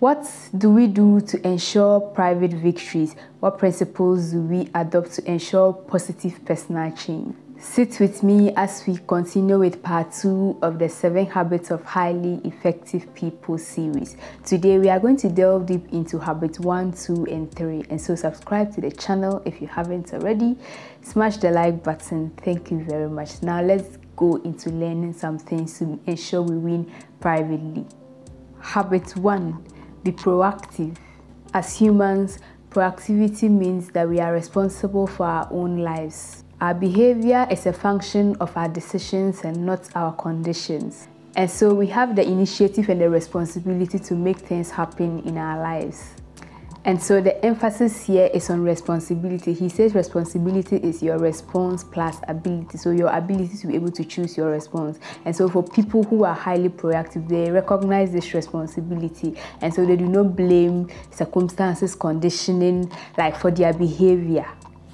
What do we do to ensure private victories? What principles do we adopt to ensure positive personal change? Sit with me as we continue with part 2 of the 7 Habits of Highly Effective People series. Today we are going to delve deep into habits 1, 2 and 3, and so subscribe to the channel if you haven't already. Smash the like button. Thank you very much. Now let's go into learning some things to ensure we win privately. Habit 1. Be proactive. As humans, proactivity means that we are responsible for our own lives. Our behavior is a function of our decisions and not our conditions. And so we have the initiative and the responsibility to make things happen in our lives. And so the emphasis here is on responsibility. He says responsibility is your response plus ability. So your ability to be able to choose your response. And so for people who are highly proactive, they recognize this responsibility. And so they do not blame circumstances, conditioning, like for their behavior.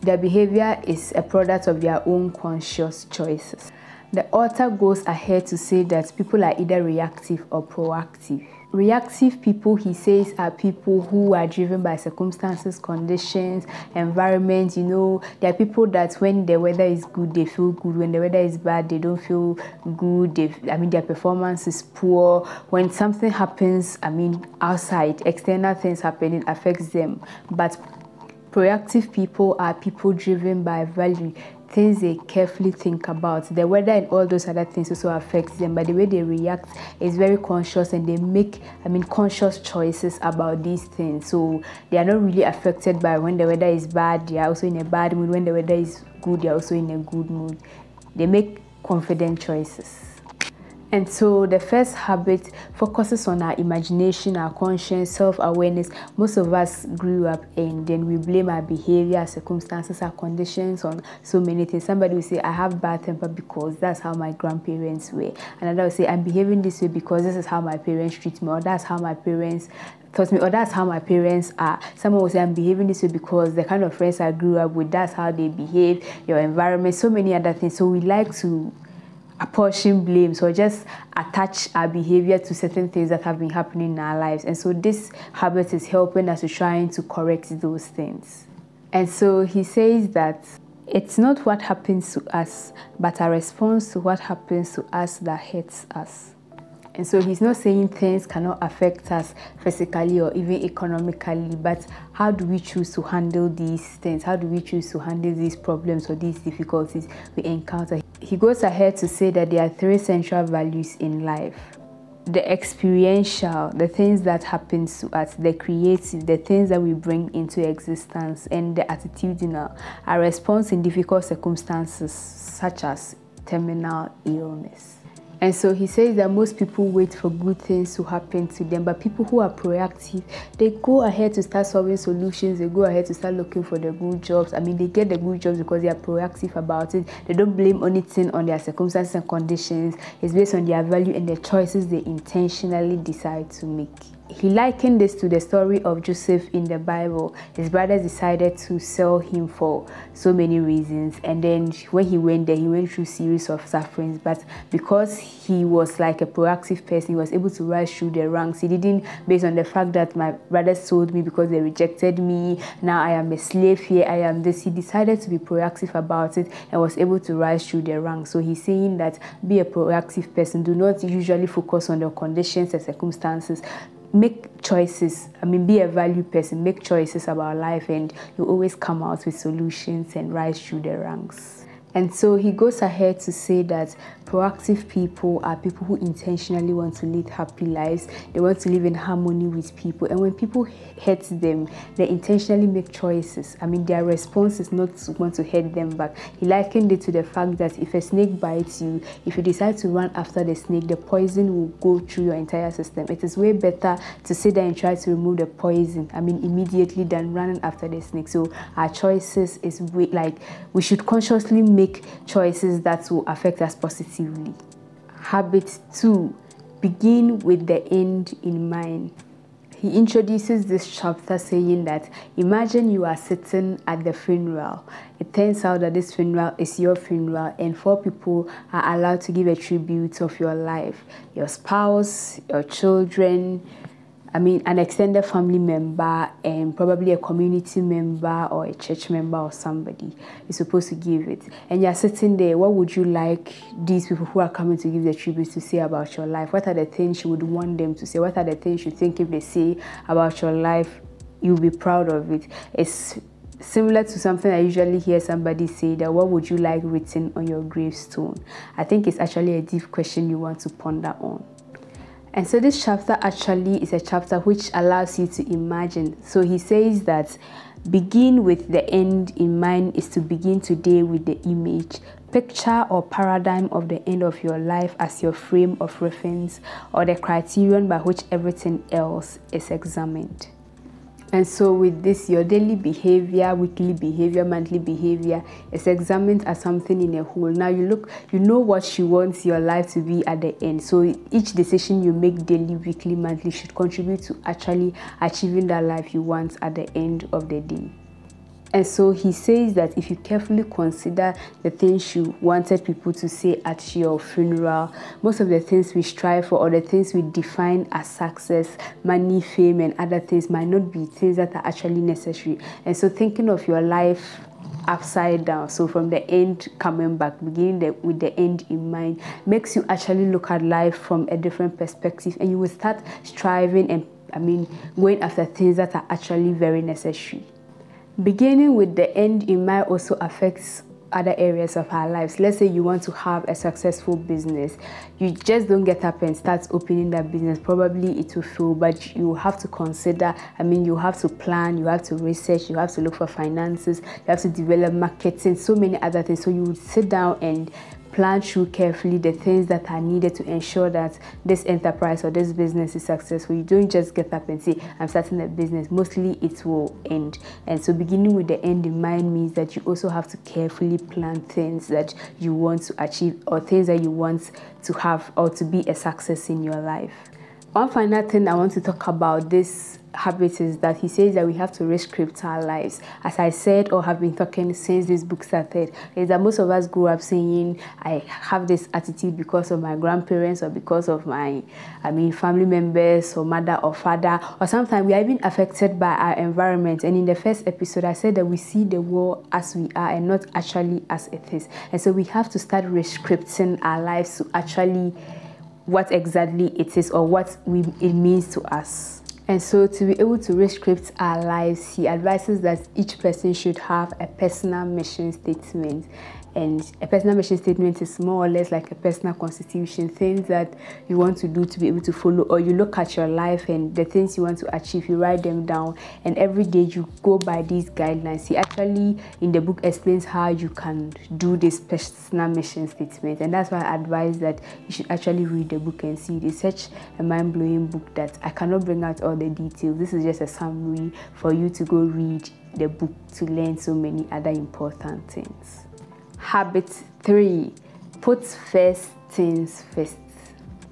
Their behavior is a product of their own conscious choices. The author goes ahead to say that people are either reactive or proactive. Reactive people, he says, are people who are driven by circumstances, conditions, environment. There are people that when the weather is good, they feel good. When the weather is bad, they don't feel good. Their performance is poor. When something happens, outside, external things happen, it affects them. But proactive people are people driven by value, things they carefully think about. The weather and all those other things also affects them, but the way they react is very conscious, and they make conscious choices about these things. So they are not really affected by when the weather is bad, they are also in a bad mood. When the weather is good, they are also in a good mood. They make confident choices. And so the first habit focuses on our imagination, our conscience, self-awareness. Most of us grew up and then we blame our behavior, our circumstances, our conditions on so many things. Somebody will say, I have bad temper because that's how my grandparents were. Another will say, I'm behaving this way because this is how my parents treat me, or that's how my parents taught me, or that's how my parents are. Someone will say, I'm behaving this way because the kind of friends I grew up with, that's how they behave, your environment, so many other things. So we like to apportion blame, so just attach our behavior to certain things that have been happening in our lives. And so this habit is helping us to trying to correct those things. And so he says that it's not what happens to us, but our response to what happens to us that hurts us. And so he's not saying things cannot affect us physically or even economically, but how do we choose to handle these things? How do we choose to handle these problems or these difficulties we encounter? He goes ahead to say that there are 3 central values in life. The experiential, the things that happen to us, the creative, the things that we bring into existence, and the attitudinal, our response in difficult circumstances such as terminal illness. And so he says that most people wait for good things to happen to them, but people who are proactive, they go ahead to start solving solutions, they go ahead to start looking for the good jobs. They get the good jobs because they are proactive about it. They don't blame anything on their circumstances and conditions. It's based on their value and the choices they intentionally decide to make. He likened this to the story of Joseph in the Bible. His brothers decided to sell him for so many reasons, and then when he went there, he went through a series of sufferings. But because he was like a proactive person, he was able to rise through the ranks. He didn't, based on the fact that my brothers sold me because they rejected me, now I am a slave here, I am this. He decided to be proactive about it and was able to rise through the ranks. So he's saying that be a proactive person. Do not usually focus on the conditions and circumstances. Make choices. Be a value person. Make choices about life, and you always come out with solutions and rise through the ranks. And so he goes ahead to say that proactive people are people who intentionally want to lead happy lives. They want to live in harmony with people. And when people hurt them, they intentionally make choices. Their response is not to want to hurt them back. He likened it to the fact that if a snake bites you, if you decide to run after the snake, the poison will go through your entire system. It is way better to sit there and try to remove the poison, immediately, than running after the snake. So our choices is like we should consciously make choices that will affect us positively. Habit 2. Begin with the end in mind. He introduces this chapter saying that imagine you are sitting at the funeral. It turns out that this funeral is your funeral, and 4 people are allowed to give a tribute of your life. Your spouse, your children, I mean, an extended family member and probably a community member or a church member or somebody is supposed to give it. And you're sitting there, what would you like these people who are coming to give the tribute to say about your life? What are the things you would want them to say? What are the things you think if they say about your life, you'll be proud of it? It's similar to something I usually hear somebody say, that what would you like written on your gravestone? I think it's actually a deep question you want to ponder on. And so this chapter actually is a chapter which allows you to imagine. So he says that begin with the end in mind is to begin today with the image, picture or paradigm of the end of your life as your frame of reference or the criterion by which everything else is examined. And so with this, your daily behavior, weekly behavior, monthly behavior is examined as something in a whole. Now you look, you know what you want your life to be at the end. So each decision you make daily, weekly, monthly should contribute to actually achieving that life you want at the end of the day. And so he says that if you carefully consider the things you wanted people to say at your funeral, most of the things we strive for or the things we define as success, money, fame, and other things might not be things that are actually necessary. And so thinking of your life upside down, so from the end coming back, beginning with the end in mind, makes you actually look at life from a different perspective, and you will start striving and, going after things that are actually very necessary. Beginning with the end in mind also affects other areas of our lives. Let's say you want to have a successful business. You just don't get up and start opening that business. Probably it will fail, but you have to consider, you have to plan, you have to research, you have to look for finances, you have to develop marketing, so many other things. So you would sit down and plan through carefully the things that are needed to ensure that this enterprise or this business is successful. You don't just get up and say, I'm starting a business. Mostly it will end. And so beginning with the end in mind means that you also have to carefully plan things that you want to achieve or things that you want to have or to be a success in your life. One final thing I want to talk about this habit is that he says that we have to rescript our lives. As I said or have been talking since this book started, is that most of us grew up saying, I have this attitude because of my grandparents or because of my family members or mother or father, or sometimes we are even affected by our environment. And in the first episode I said that we see the world as we are and not actually as it is. And so we have to start rescripting our lives to actually what exactly it is or what it means to us. And so to be able to rescript our lives, he advises that each person should have a personal mission statement. And a personal mission statement is more or less like a personal constitution, things that you want to do to be able to follow, or you look at your life and the things you want to achieve, you write them down, and every day you go by these guidelines. He actually, in the book, explains how you can do this personal mission statement, and that's why I advise that you should actually read the book and see it. It's such a mind-blowing book that I cannot bring out all the details. This is just a summary for you to go read the book to learn so many other important things. Habit 3, put first things first.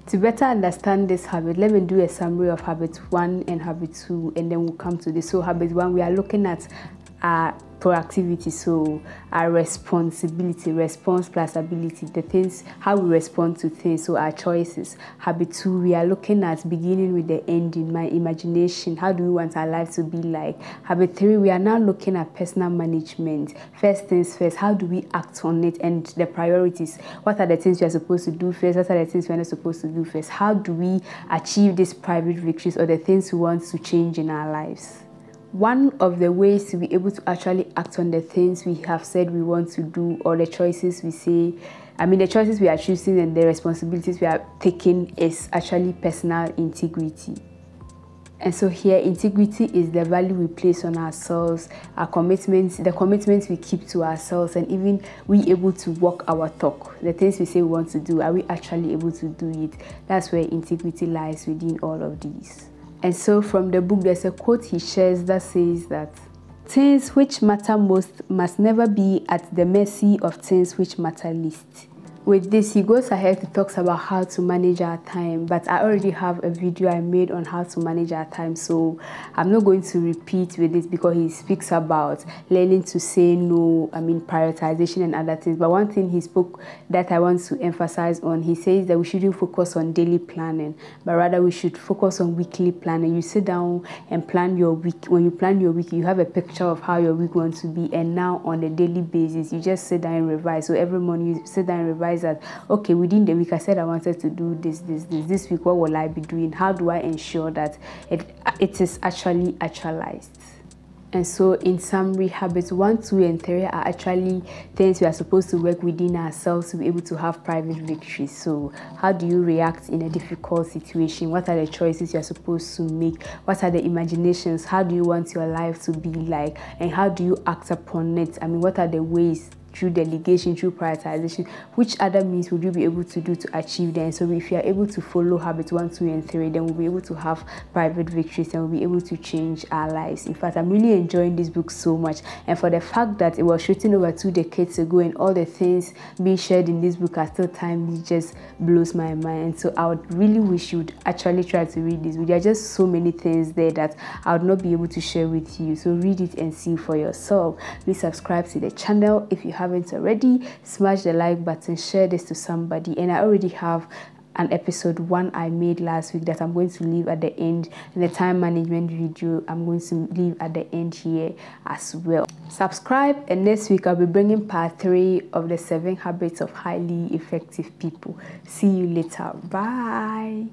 To better understand this habit, let me do a summary of habit 1 and habit 2, and then we'll come to this. So habit 1, we are looking at our proactivity, so our responsibility, response plus ability, the things, how we respond to things, so our choices. Habit 2, we are looking at beginning with the end in mind, imagination, how do we want our lives to be like. Habit 3, we are now looking at personal management, first things first, how do we act on it, and the priorities, what are the things we are supposed to do first, what are the things we are not supposed to do first, how do we achieve these private victories or the things we want to change in our lives. One of the ways to be able to actually act on the things we have said we want to do, or the choices we say, the choices we are choosing and the responsibilities we are taking, is actually personal integrity. And so here, integrity is the value we place on ourselves, our commitments, the commitments we keep to ourselves, and even we able to walk our talk. The things we say we want to do, are we actually able to do it? That's where integrity lies within all of these. And so from the book, there's a quote he shares that says that things which matter most must never be at the mercy of things which matter least. With this, he goes ahead and talks about how to manage our time, but I already have a video I made on how to manage our time, so I'm not going to repeat with this because he speaks about learning to say no, prioritization and other things. But one thing he spoke that I want to emphasize on, he says that we shouldn't focus on daily planning, but rather we should focus on weekly planning. You sit down and plan your week. When you plan your week, you have a picture of how your week wants to be, and now on a daily basis, you just sit down and revise. So every morning you sit down and revise that, okay, within the week I said I wanted to do this. This week, what will I be doing? How do I ensure that it is actually actualized? And so in summary, habits 1, 2, and 3 are actually things we are supposed to work within ourselves to be able to have private victories. So how do you react in a difficult situation? What are the choices you are supposed to make? What are the imaginations? How do you want your life to be like? And how do you act upon it? What are the ways, through delegation, through prioritization, which other means would you be able to do to achieve that? And so if you are able to follow habits 1, 2, and 3, then we'll be able to have private victories and we'll be able to change our lives. In fact, I'm really enjoying this book so much. And for the fact that it was written over 2 decades ago and all the things being shared in this book are still timely, it just blows my mind. And so I would really wish you would actually try to read this. There are just so many things there that I would not be able to share with you. So read it and see for yourself. Please subscribe to the channel if you haven't already, smash the like button, share this to somebody. And I already have an episode 1 I made last week that I'm going to leave at the end, and the time management video I'm going to leave at the end here as well. Subscribe, and next week I'll be bringing part 3 of the 7 Habits of Highly Effective People. See you later. Bye.